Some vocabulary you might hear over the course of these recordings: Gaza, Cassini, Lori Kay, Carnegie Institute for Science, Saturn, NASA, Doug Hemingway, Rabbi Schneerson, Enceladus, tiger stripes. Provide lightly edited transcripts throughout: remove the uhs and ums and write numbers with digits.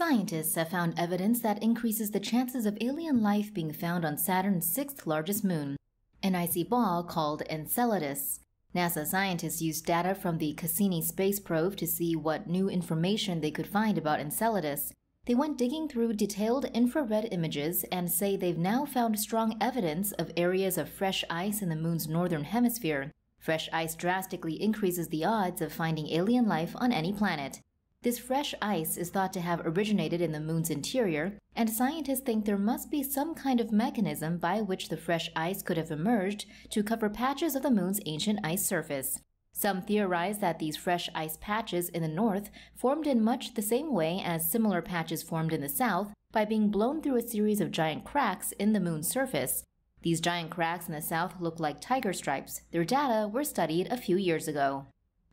Scientists have found evidence that increases the chances of alien life being found on Saturn's sixth-largest moon, an icy ball called Enceladus. NASA scientists used data from the Cassini space probe to see what new information they could find about Enceladus. They went digging through detailed infrared images and say they've now found strong evidence of areas of fresh ice in the moon's northern hemisphere. Fresh ice drastically increases the odds of finding alien life on any planet. This fresh ice is thought to have originated in the moon's interior, and scientists think there must be some kind of mechanism by which the fresh ice could have emerged to cover patches of the moon's ancient ice surface. Some theorize that these fresh ice patches in the north formed in much the same way as similar patches formed in the south by being blown through a series of giant cracks in the moon's surface. These giant cracks in the south look like tiger stripes. Their data were studied a few years ago.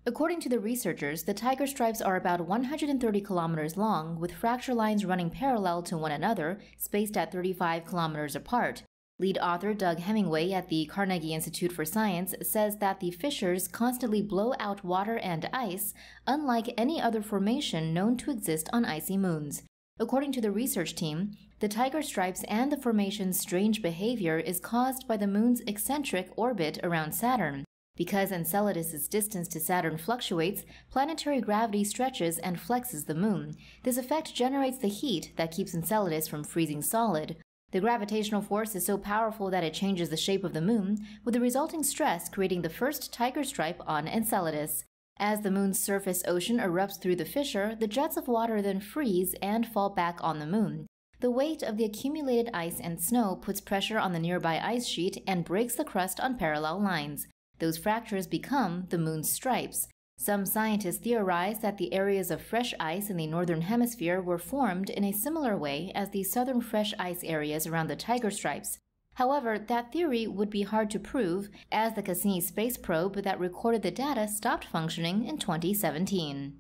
According to the researchers, the tiger stripes are about 130 kilometers long, with fracture lines running parallel to one another, spaced at 35 kilometers apart. Lead author Doug Hemingway at the Carnegie Institute for Science says that the fissures constantly blow out water and ice, unlike any other formation known to exist on icy moons. According to the research team, the tiger stripes and the formation's strange behavior is caused by the moon's eccentric orbit around Saturn. Because Enceladus's distance to Saturn fluctuates, planetary gravity stretches and flexes the moon. This effect generates the heat that keeps Enceladus from freezing solid. The gravitational force is so powerful that it changes the shape of the moon, with the resulting stress creating the first tiger stripe on Enceladus. As the moon's surface ocean erupts through the fissure, the jets of water then freeze and fall back on the moon. The weight of the accumulated ice and snow puts pressure on the nearby ice sheet and breaks the crust on parallel lines. Those fractures become the moon's stripes. Some scientists theorize that the areas of fresh ice in the northern hemisphere were formed in a similar way as the southern fresh ice areas around the tiger stripes. However, that theory would be hard to prove, as the Cassini space probe that recorded the data stopped functioning in 2017.